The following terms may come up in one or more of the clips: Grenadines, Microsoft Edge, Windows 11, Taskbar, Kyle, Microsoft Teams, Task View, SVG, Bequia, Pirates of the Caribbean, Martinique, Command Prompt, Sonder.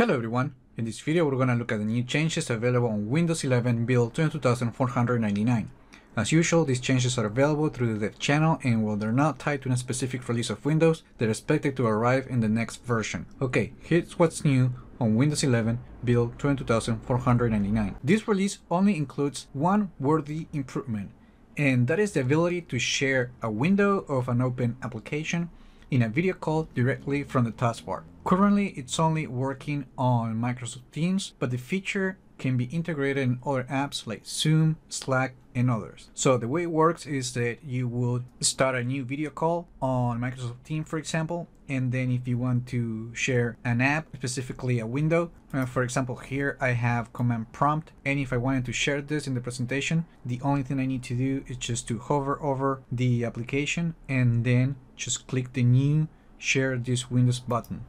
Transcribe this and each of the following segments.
Hello everyone, in this video we're going to look at the new changes available on Windows 11 build 22499. As usual, these changes are available through the dev channel, and while they're not tied to a specific release of Windows, they're expected to arrive in the next version. Okay, here's what's new on Windows 11 build 22499. This release only includes one worthy improvement, and that is the ability to share a window of an open application in a video call directly from the taskbar. Currently, it's only working on Microsoft Teams, but the feature can be integrated in other apps like Zoom, Slack, and others. So the way it works is that you would start a new video call on Microsoft Teams, for example, and then if you want to share an app, specifically a window, for example, here I have Command Prompt, and if I wanted to share this in the presentation, the only thing I need to do is just to hover over the application and then just click the new Share This Windows button.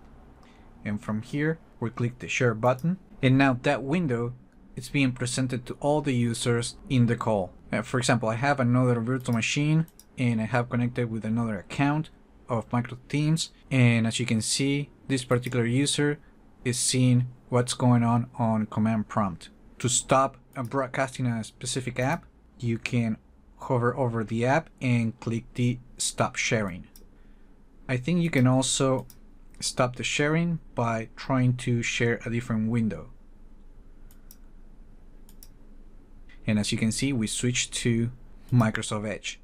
And from here, we click the share button, and now that window is being presented to all the users in the call. For example, I have another virtual machine and I have connected with another account of Microsoft Teams. And as you can see, this particular user is seeing what's going on Command Prompt. To stop broadcasting a specific app, you can hover over the app and click the Stop Sharing. I think you can also stop the sharing by trying to share a different window. And as you can see, we switched to Microsoft Edge.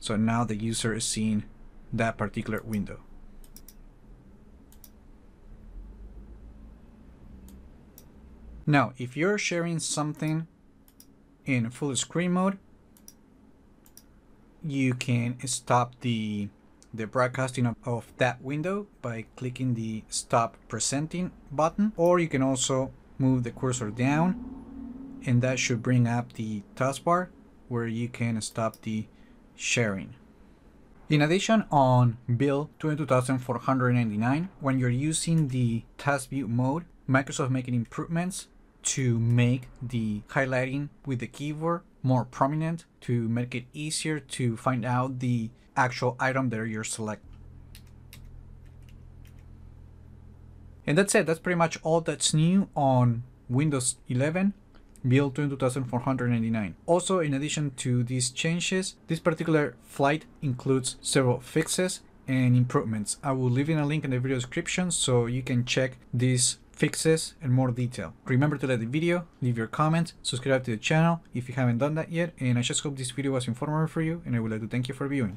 So now the user is seeing that particular window. Now, if you're sharing something in full screen mode, you can stop the broadcasting of that window by clicking the Stop Presenting button, or you can also move the cursor down, and that should bring up the taskbar where you can stop the sharing. In addition, on build 22499, when you're using the Task View mode, Microsoft making improvements to make the highlighting with the keyboard more prominent, to make it easier to find out the actual item that you're selecting. And that's it. That's pretty much all that's new on Windows 11 build 22499. Also, in addition to these changes, this particular flight includes several fixes and improvements. I will leave in a link in the video description so you can check these fixes in more detail. Remember to like the video, leave your comments, subscribe to the channel if you haven't done that yet, and I just hope this video was informative for you, and I would like to thank you for viewing.